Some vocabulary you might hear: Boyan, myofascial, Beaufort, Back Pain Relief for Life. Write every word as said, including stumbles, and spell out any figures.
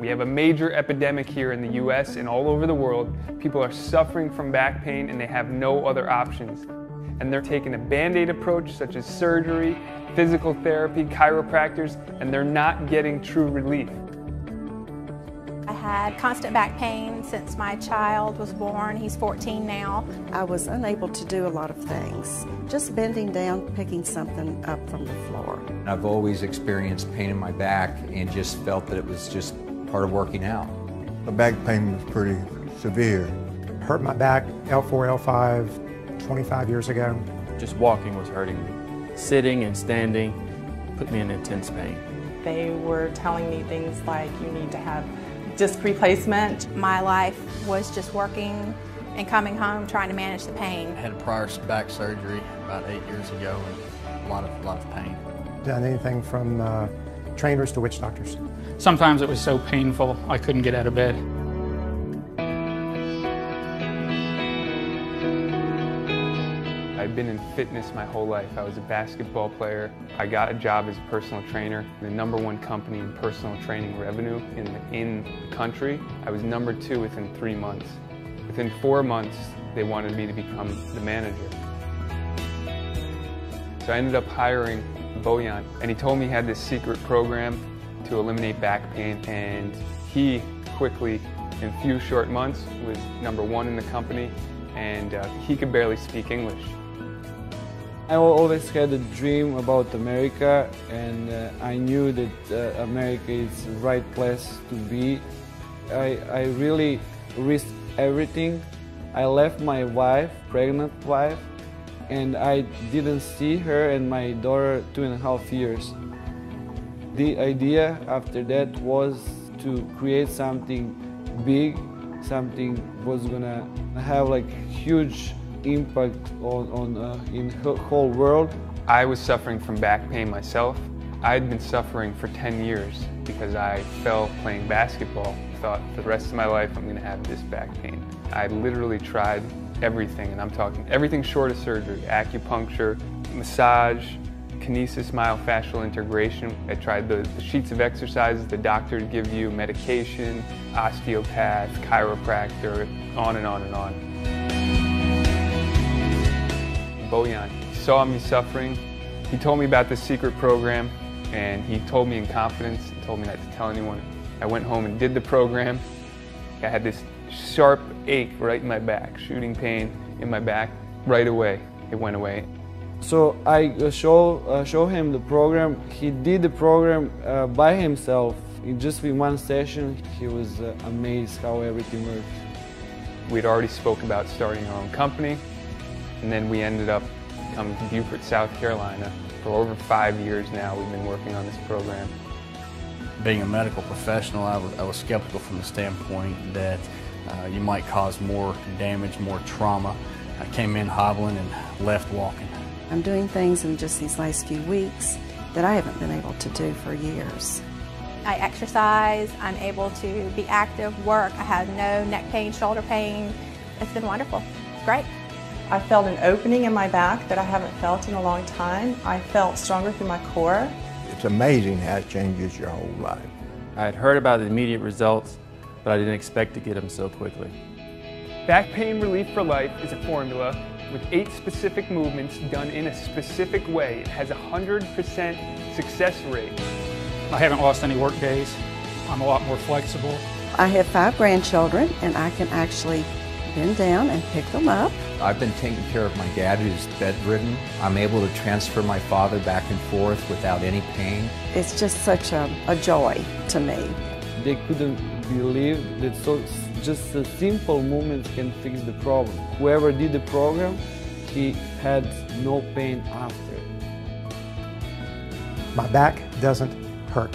We have a major epidemic here in the U S and all over the world. People are suffering from back pain and they have no other options. And they're taking a band-aid approach such as surgery, physical therapy, chiropractors, and they're not getting true relief. I had constant back pain since my child was born. He's fourteen now. I was unable to do a lot of things, just bending down, picking something up from the floor. I've always experienced pain in my back and just felt that it was just part of working out. The back pain was pretty severe. I hurt my back L four, L five twenty-five years ago. Just walking was hurting me. Sitting and standing put me in intense pain. They were telling me things like, you need to have disc replacement. My life was just working and coming home, trying to manage the pain. I had a prior back surgery about eight years ago, and a lot of, a lot of pain. Done anything from uh, trainers to witch doctors. Sometimes it was so painful, I couldn't get out of bed. I've been in fitness my whole life. I was a basketball player. I got a job as a personal trainer, the number one company in personal training revenue in the, in the country. I was number two within three months. Within four months, they wanted me to become the manager. So I ended up hiring Boyan, and he told me he had this secret program to eliminate back pain, and he quickly, in a few short months, was number one in the company, and uh, he could barely speak English. I always had a dream about America, and uh, I knew that uh, America is the right place to be. I, I really risked everything. I left my wife, pregnant wife, and I didn't see her and my daughter two and a half years. The idea after that was to create something big, something was gonna have like huge impact on, on uh, in the whole world. I was suffering from back pain myself. I'd been suffering for ten years because I fell playing basketball. I thought for the rest of my life I'm going to have this back pain. I literally tried everything, and I'm talking everything short of surgery: acupuncture, massage, kinesis, myofascial integration. I tried the, the sheets of exercises the doctor would give you, medication, osteopath, chiropractor, on and on and on. Boyan saw me suffering. He told me about this secret program, and he told me in confidence, he told me not to tell anyone. I went home and did the program. I had this sharp ache right in my back, shooting pain in my back. Right away, it went away. So I show, uh, show him the program. He did the program uh, by himself. In just in one session, he was uh, amazed how everything worked. We'd already spoke about starting our own company. And then we ended up coming to Beaufort, South Carolina. For over five years now, we've been working on this program. Being a medical professional, I was, I was skeptical from the standpoint that uh, you might cause more damage, more trauma. I came in hobbling and left walking. I'm doing things in just these last few weeks that I haven't been able to do for years. I exercise, I'm able to be active, work. I have no neck pain, shoulder pain. It's been wonderful. It's great. I felt an opening in my back that I haven't felt in a long time. I felt stronger through my core. It's amazing how it changes your whole life. I had heard about the immediate results, but I didn't expect to get them so quickly. Back Pain Relief for Life is a formula with eight specific movements done in a specific way. It has a one hundred percent success rate. I haven't lost any work days. I'm a lot more flexible. I have five grandchildren, and I can actually bend down and pick them up. I've been taking care of my dad, who's bedridden. I'm able to transfer my father back and forth without any pain. It's just such a, a joy to me. They couldn't believe that so, just a simple movement can fix the problem. Whoever did the program, he had no pain after. My back doesn't hurt.